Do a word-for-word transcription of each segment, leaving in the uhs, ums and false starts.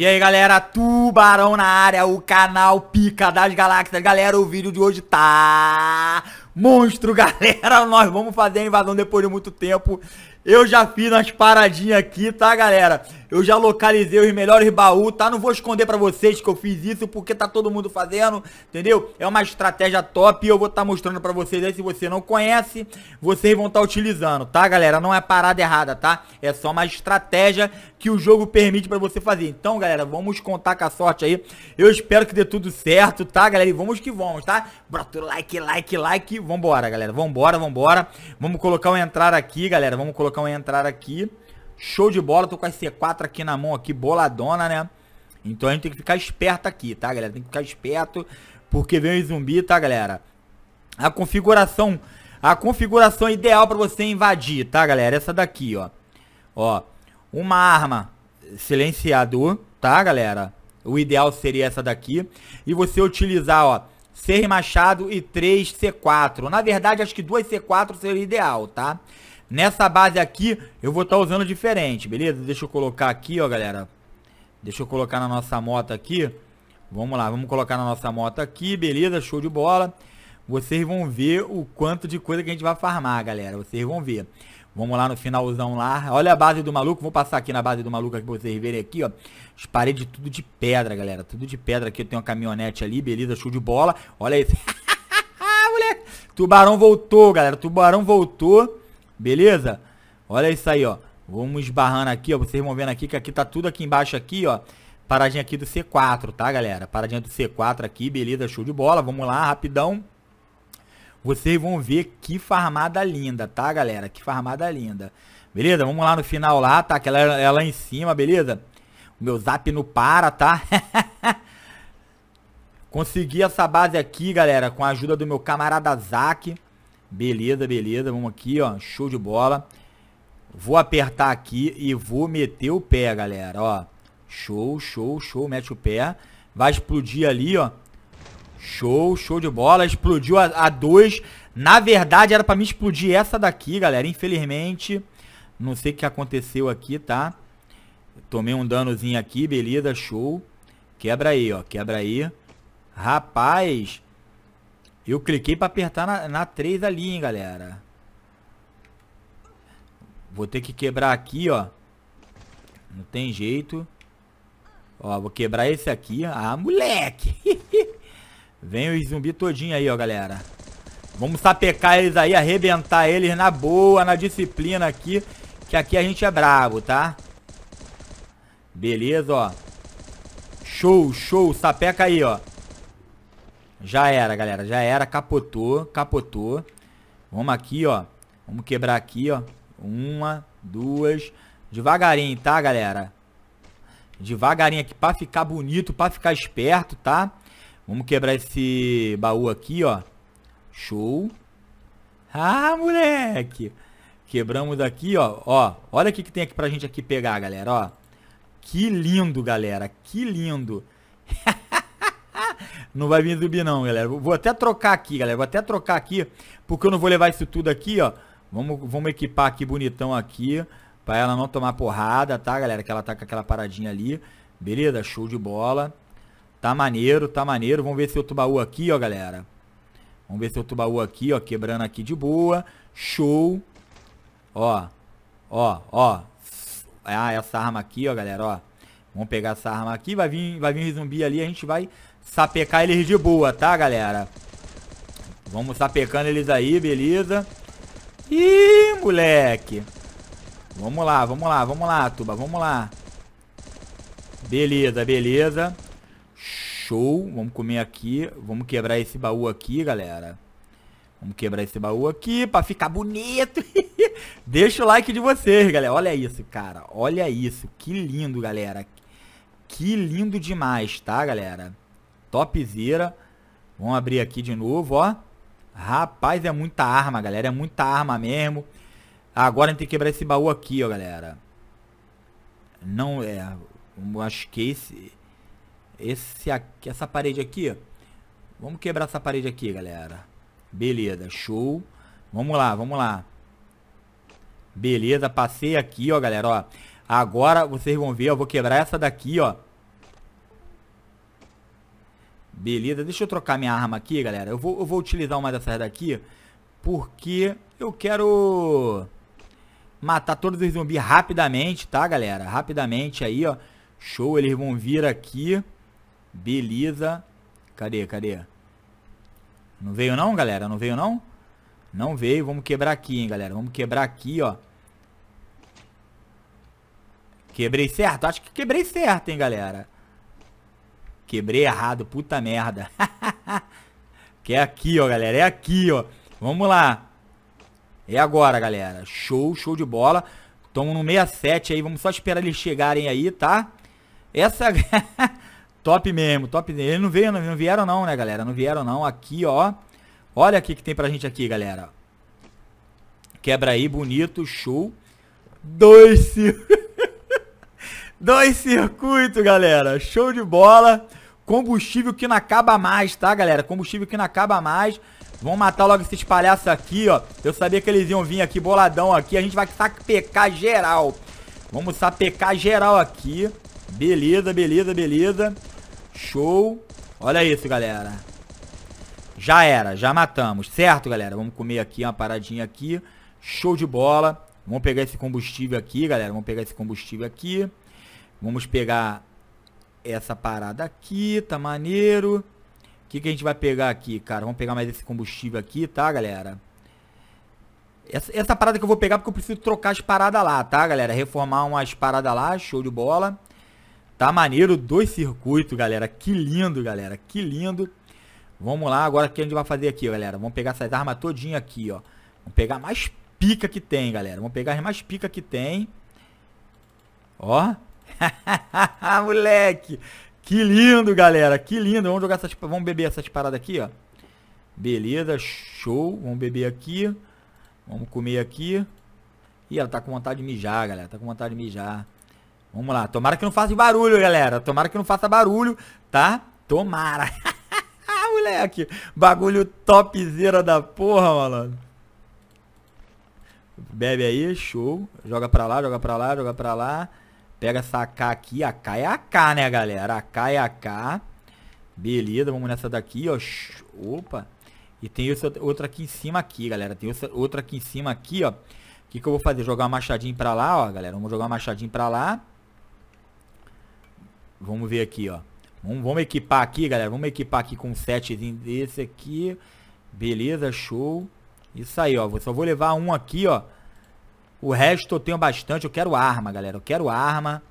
E aí galera, Tubarão na área, o canal Pica das Galáxias. Galera, o vídeo de hoje tá monstro, galera. Nós vamos fazer a invasão depois de muito tempo. Eu já fiz umas paradinhas aqui, tá galera? Eu já localizei os melhores baús, tá? Não vou esconder pra vocês que eu fiz isso, porque tá todo mundo fazendo, entendeu? É uma estratégia top e eu vou estar mostrando pra vocês aí. Se você não conhece, vocês vão estar utilizando, tá galera? Não é parada errada, tá? É só uma estratégia que o jogo permite pra você fazer. Então galera, vamos contar com a sorte aí. Eu espero que dê tudo certo, tá galera? E vamos que vamos, tá? Bota o like, like, like. Vambora galera, vambora, vambora. Vamos colocar um entrar aqui, galera. Vamos colocar Vou entrar aqui, show de bola. Tô com a C quatro aqui na mão, aqui boladona, né? Então a gente tem que ficar esperto aqui, tá galera? Tem que ficar esperto porque vem o zumbi, tá galera? A configuração, a configuração ideal pra você invadir, tá galera? Essa daqui, ó, ó, uma arma silenciador, tá galera? O ideal seria essa daqui e você utilizar, ó, seis machado e três C quatro. Na verdade, acho que duas C quatro seria ideal, tá? Nessa base aqui, eu vou estar usando diferente, beleza? Deixa eu colocar aqui, ó, galera. Deixa eu colocar na nossa moto aqui. Vamos lá, vamos colocar na nossa moto aqui, beleza? Show de bola. Vocês vão ver o quanto de coisa que a gente vai farmar, galera. Vocês vão ver. Vamos lá no finalzão lá. Olha a base do maluco. Vou passar aqui na base do maluco aqui pra vocês verem aqui, ó. As paredes tudo de pedra, galera. Tudo de pedra aqui. Eu tenho uma caminhonete ali, beleza? Show de bola. Olha isso. Moleque. Tubarão voltou, galera. Tubarão voltou. Beleza? Olha isso aí, ó. Vamos esbarrando aqui, ó. Vocês vão vendo aqui que aqui tá tudo aqui embaixo aqui, ó. Paradinha aqui do C quatro, tá, galera? Paradinha do C quatro aqui, beleza? Show de bola. Vamos lá, rapidão. Vocês vão ver que farmada linda, tá, galera? Que farmada linda. Beleza? Vamos lá no final lá, tá? Aquela é lá em cima, beleza? O meu zap não para, tá? Consegui essa base aqui, galera, com a ajuda do meu camarada Zack. Beleza, beleza, vamos aqui, ó, show de bola. Vou apertar aqui e vou meter o pé, galera, ó. Show, show, show, mete o pé. Vai explodir ali, ó. Show, show de bola, explodiu a dois. Na verdade, era pra mim explodir essa daqui, galera, infelizmente. Não sei o que aconteceu aqui, tá? Tomei um danozinho aqui, beleza, show. Quebra aí, ó, quebra aí. Rapaz... Eu cliquei pra apertar na, na três ali, hein, galera. Vou ter que quebrar aqui, ó. Não tem jeito. Ó, vou quebrar esse aqui. Ah, moleque. Vem os zumbi todinho aí, ó, galera. Vamos sapecar eles aí, arrebentar eles na boa, na disciplina aqui. Que aqui a gente é brabo, tá? Beleza, ó. Show, show. Sapeca aí, ó. Já era, galera, já era, capotou, capotou. Vamos aqui, ó. Vamos quebrar aqui, ó. Uma, duas. Devagarinho, tá, galera? Devagarinho aqui pra ficar bonito, pra ficar esperto, tá? Vamos quebrar esse baú aqui, ó. Show. Ah, moleque. Quebramos aqui, ó. Ó, olha o que que tem aqui pra gente aqui pegar, galera, ó. Que lindo, galera, que lindo. Não vai vir zumbi não, galera. Vou até trocar aqui, galera. Vou até trocar aqui, porque eu não vou levar isso tudo aqui, ó. Vamos, vamos equipar aqui bonitão aqui, pra ela não tomar porrada, tá, galera? Que ela tá com aquela paradinha ali. Beleza? Show de bola. Tá maneiro, tá maneiro. Vamos ver esse outro baú aqui, ó, galera. Vamos ver esse outro baú aqui, ó. Quebrando aqui de boa. Show. Ó. Ó, ó. Ah, essa arma aqui, ó, galera, ó. Vamos pegar essa arma aqui. Vai vir, vai vir zumbi ali, a gente vai... sapecar eles de boa, tá, galera? Vamos sapecando eles aí, beleza? Ih, moleque! Vamos lá, vamos lá, vamos lá, Tuba, vamos lá. Beleza, beleza. Show, vamos comer aqui. Vamos quebrar esse baú aqui, galera. Vamos quebrar esse baú aqui pra ficar bonito. Deixa o like de vocês, galera. Olha isso, cara, olha isso. Que lindo, galera. Que lindo demais, tá, galera? Topzera. Vamos abrir aqui de novo, ó. Rapaz, é muita arma, galera. É muita arma mesmo. Agora a gente tem que quebrar esse baú aqui, ó, galera. Não é... eu acho que esse... Esse aqui... Essa parede aqui... Vamos quebrar essa parede aqui, galera. Beleza, show. Vamos lá, vamos lá. Beleza, passei aqui, ó, galera, ó. Agora vocês vão ver, eu vou quebrar essa daqui, ó. Beleza, deixa eu trocar minha arma aqui, galera. Eu vou, eu vou utilizar uma dessas daqui, porque eu quero matar todos os zumbis rapidamente, tá, galera? Rapidamente aí, ó. Show, eles vão vir aqui. Beleza. Cadê, cadê? Não veio não, galera? Não veio não? Não veio. Vamos quebrar aqui, hein, galera. Vamos quebrar aqui, ó. Quebrei certo? Acho que quebrei certo, hein, galera. Quebrei errado, puta merda. Que é aqui, ó, galera. É aqui, ó. Vamos lá. É agora, galera. Show, show de bola. Tamo no sessenta e sete aí. Vamos só esperar eles chegarem aí, tá? Essa... top mesmo, top. Eles não vieram, não vieram não, né, galera? Não vieram não. Aqui, ó. Olha aqui que tem pra gente aqui, galera. Quebra aí, bonito. Show. Dois circuitos. Dois circuitos, galera. Show de bola. Combustível que não acaba mais, tá, galera? Combustível que não acaba mais. Vamos matar logo esses palhaços aqui, ó. Eu sabia que eles iam vir aqui, boladão aqui. A gente vai sapecar geral. Vamos sapecar geral aqui. Beleza, beleza, beleza. Show. Olha isso, galera. Já era, já matamos, certo, galera? Vamos comer aqui uma paradinha aqui. Show de bola. Vamos pegar esse combustível aqui, galera. Vamos pegar esse combustível aqui. Vamos pegar essa parada aqui, tá maneiro. O que, que a gente vai pegar aqui, cara? Vamos pegar mais esse combustível aqui, tá, galera? Essa, essa parada que eu vou pegar porque eu preciso trocar as paradas lá, tá, galera? Reformar umas paradas lá, show de bola. Tá maneiro, dois circuitos, galera. Que lindo, galera, que lindo. Vamos lá, agora o que a gente vai fazer aqui, galera? Vamos pegar essas armas todinha aqui, ó. Vamos pegar mais pica que tem, galera. Vamos pegar as mais pica que tem. Ó. Moleque, que lindo, galera, que lindo. Vamos jogar essas, vamos beber essas paradas aqui, ó. Beleza, show. Vamos beber aqui. Vamos comer aqui. Ih, ela tá com vontade de mijar, galera. Tá com vontade de mijar. Vamos lá. Tomara que não faça barulho, galera. Tomara que não faça barulho, tá? Tomara. Moleque, bagulho topzera da porra, malandro. Bebe aí, show. Joga pra lá, joga pra lá, joga pra lá. Pega essa A K aqui, A K é A K, né, galera? A K é A K. Beleza, vamos nessa daqui, ó. Opa. E tem essa outra aqui em cima aqui, galera. Tem essa outra aqui em cima aqui, ó. O que que eu vou fazer? Jogar uma machadinha pra lá, ó, galera. Vamos jogar uma machadinha pra lá. Vamos ver aqui, ó. Vamos, vamos equipar aqui, galera. Vamos equipar aqui com um setzinho desse aqui. Beleza, show. Isso aí, ó. Eu só vou levar um aqui, ó. O resto eu tenho bastante. Eu quero arma, galera. Eu quero arma.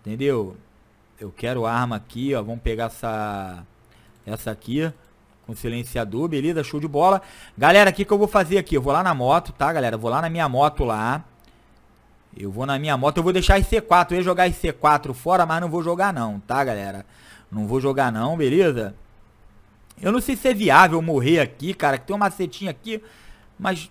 Entendeu? Eu quero arma aqui, ó. Vamos pegar essa... essa aqui. Com silenciador. Beleza? Show de bola. Galera, o que que eu vou fazer aqui? Eu vou lá na moto, tá, galera? Eu vou lá na minha moto lá. Eu vou na minha moto. Eu vou deixar esse C quatro. Eu ia jogar esse C quatro fora, mas não vou jogar não, tá, galera? Não vou jogar não, beleza? Eu não sei se é viável morrer aqui, cara. Que tem uma macetinha aqui. Mas...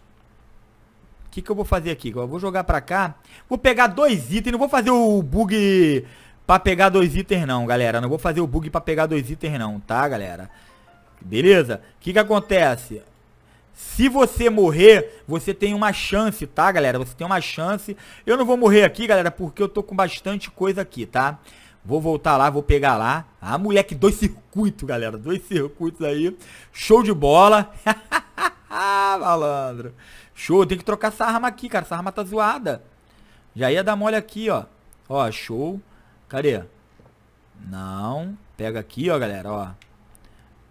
o que que eu vou fazer aqui? Eu vou jogar pra cá. Vou pegar dois itens. Não vou fazer o bug pra pegar dois itens não, galera. Não vou fazer o bug pra pegar dois itens não, tá, galera? Beleza? O que que acontece? Se você morrer, você tem uma chance, tá, galera? Você tem uma chance. Eu não vou morrer aqui, galera, porque eu tô com bastante coisa aqui, tá? Vou voltar lá, vou pegar lá. Ah, moleque, dois circuitos, galera. Dois circuitos aí. Show de bola. Ah, malandro. Show, tem que trocar essa arma aqui, cara. Essa arma tá zoada. Já ia dar mole aqui, ó. Ó, show. Cadê? Não. Pega aqui, ó, galera, ó.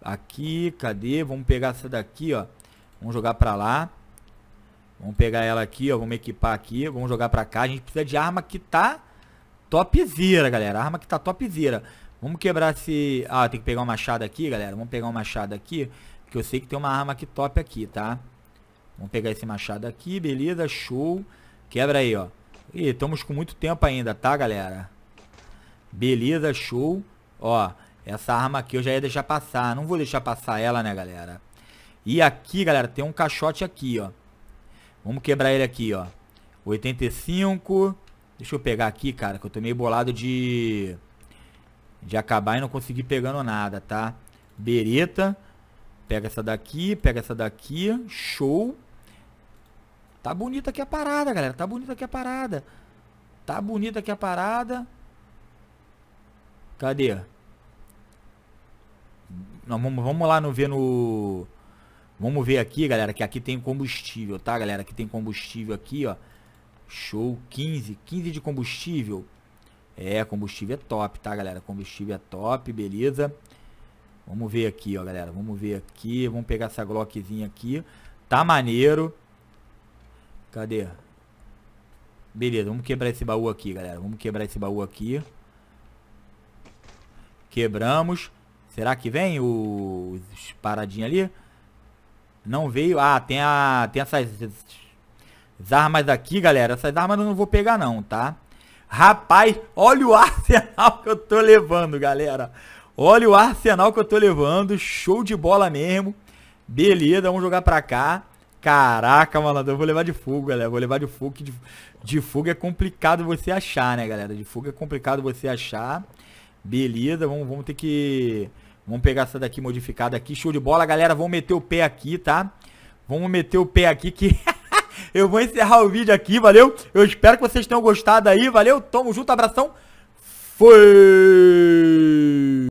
Aqui, cadê? Vamos pegar essa daqui, ó. Vamos jogar pra lá. Vamos pegar ela aqui, ó. Vamos equipar aqui. Vamos jogar pra cá. A gente precisa de arma que tá topzera, galera. Arma que tá topzera. Vamos quebrar esse... ah, tem que pegar um machado aqui, galera. Vamos pegar um machado aqui. Porque eu sei que tem uma arma que top aqui, tá? Vamos pegar esse machado aqui, beleza, show. Quebra aí, ó. E estamos com muito tempo ainda, tá, galera? Beleza, show. Ó, essa arma aqui eu já ia deixar passar. Não vou deixar passar ela, né, galera? E aqui, galera, tem um caixote aqui, ó. Vamos quebrar ele aqui, ó. oitenta e cinco. Deixa eu pegar aqui, cara, que eu tô meio bolado de... de acabar e não conseguir pegando nada, tá? Bereta. Pega essa daqui, pega essa daqui. Show. Tá bonita aqui a parada, galera. Tá bonita aqui a parada. Tá bonita aqui a parada. Cadê? Não, vamos, vamos lá no ver no... Vamos ver aqui, galera, que aqui tem combustível, tá, galera? Aqui tem combustível aqui, ó. Show, quinze, quinze de combustível. É, combustível é top, tá, galera? Combustível é top, beleza? Vamos ver aqui, ó, galera. Vamos ver aqui. Vamos pegar essa glockzinha aqui. Tá maneiro. Cadê? Beleza, vamos quebrar esse baú aqui, galera. Vamos quebrar esse baú aqui. Quebramos. Será que vem os paradinhos ali? Não veio. Ah, tem a tem essas, essas armas aqui, galera. Essas armas eu não vou pegar não, tá? Rapaz, olha o arsenal que eu tô levando, galera. Olha o arsenal que eu tô levando. Show de bola mesmo. Beleza, vamos jogar pra cá. Caraca, malandro, eu vou levar de fogo, galera. Vou levar de fogo, que de, de fogo é complicado você achar, né, galera? De fogo é complicado você achar. Beleza, vamos, vamos ter que... Vamos pegar essa daqui modificada aqui. Show de bola, galera. Vamos meter o pé aqui, tá? Vamos meter o pé aqui que... Eu vou encerrar o vídeo aqui, valeu? Eu espero que vocês tenham gostado aí, valeu? Tamo junto, abração. Foi!